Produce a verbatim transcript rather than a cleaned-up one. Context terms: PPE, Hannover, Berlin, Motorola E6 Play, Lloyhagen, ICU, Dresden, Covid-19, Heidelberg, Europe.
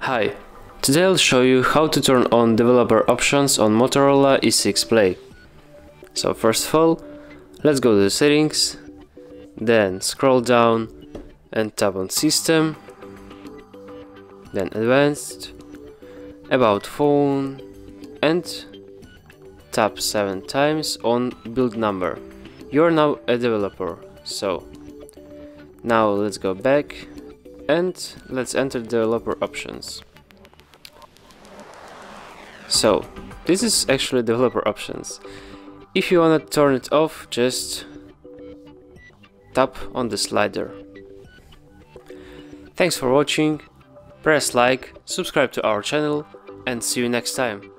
Hi, today I'll show you how to turn on developer options on Motorola E six Play. So first of all, let's go to the settings, then scroll down and tap on system, then advanced, about phone, and tap seven times on build number. You're now a developer, so now let's go back and let's enter developer options. So this is actually developer options. If you want to turn it off, just tap on the slider. Thanks for watching, press like, subscribe to our channel, and see you next time.